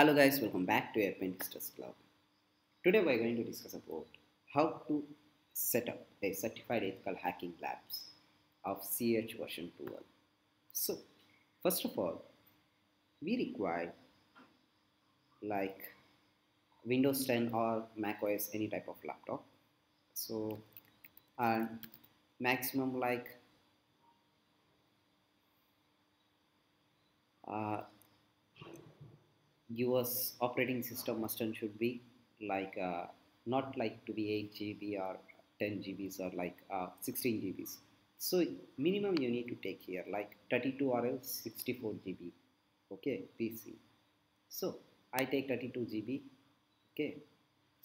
Hello guys, welcome back to Pentester Club. Today we are going to discuss about how to set up a certified ethical hacking labs of CEH version 12. So first of all, we require like Windows 10 or Mac OS, any type of laptop. So and maximum like 's operating system must and should be like not like to be 8 GB or 10 GBs or like 16 GBs. So minimum you need to take here like 32 or else 64 GB. Okay, PC. So I take 32 GB. Okay.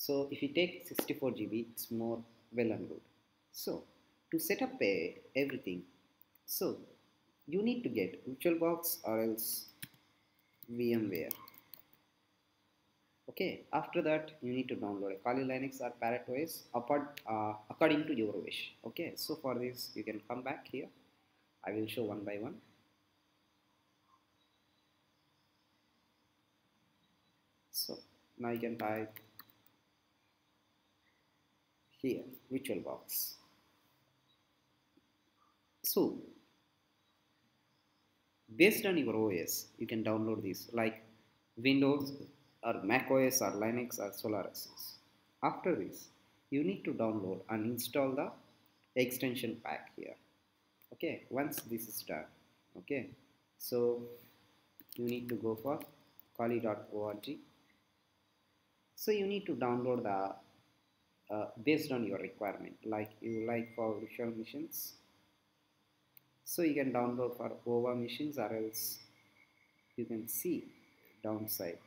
So if you take 64 GB, it's more well and good. So to set up everything, so you need to get Virtual Box or else VMware. Okay, after that you need to download a Kali Linux or Parrot OS according to your wish. Okay, so for this you can come back here. I will show one by one. So now you can type here Virtual Box. So based on your OS, you can download this like Windows or Mac OS or Linux or Solaris. After this, you need to download and install the extension pack here. Okay, once this is done, okay, so you need to go for kali.org. So you need to download the based on your requirement, like you like for virtual machines. So you can download for OVA machines or else you can see downside.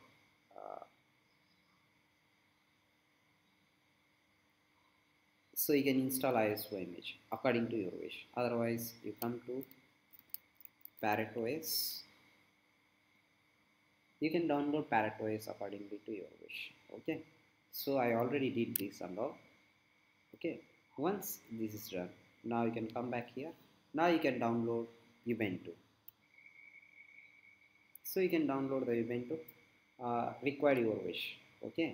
So you can install ISO image according to your wish. Otherwise, you come to Parrot OS. You can download Parrot OS accordingly to your wish. Okay. So I already did this and all. Okay. Once this is done, now you can come back here. Now you can download Ubuntu. So you can download the Ubuntu. Require your wish. Okay,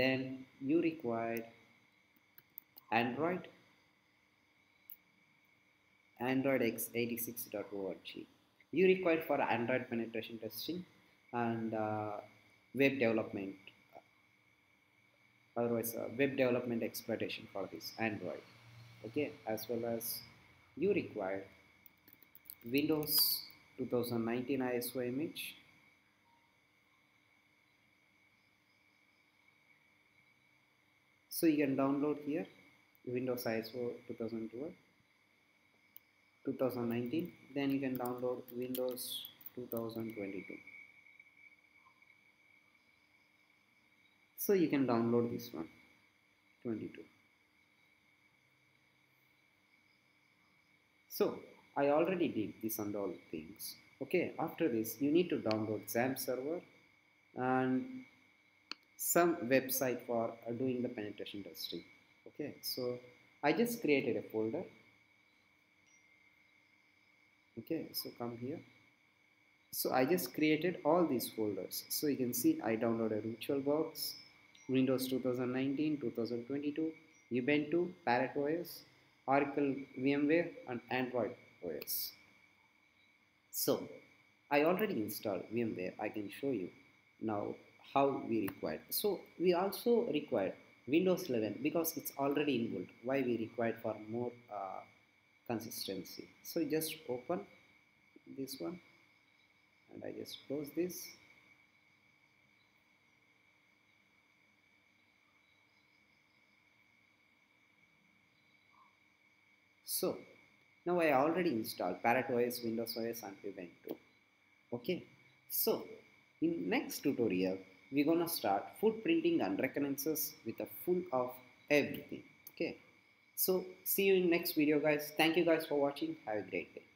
then you require Android x86.org. You require for Android penetration testing and web development, otherwise web development exploitation for this Android. Okay, as well as you require Windows 2019 ISO image. So you can download here Windows ISO 2012, 2019, then you can download Windows 2022. So you can download this one, 22. So I already did this and all things. Okay, after this you need to download XAMPP server and some website for doing the penetration testing. Okay, so I just created a folder. Okay, so come here. So I just created all these folders. So you can see I downloaded Virtual Box, Windows 2019, 2022, Ubuntu, Parrot OS, Oracle VMware, and Android OS. So I already installed VMware. I can show you now how we required. So we also required Windows 11 because it's already inbuilt. Why we required for more consistency. So just open this one and I just close this. So now I already installed Parrot OS, Windows OS, and Ubuntu. Okay, so in next tutorial we're gonna start footprinting and reconnaissances with a full of everything. Okay, so see you in next video guys. Thank you guys for watching. Have a great day.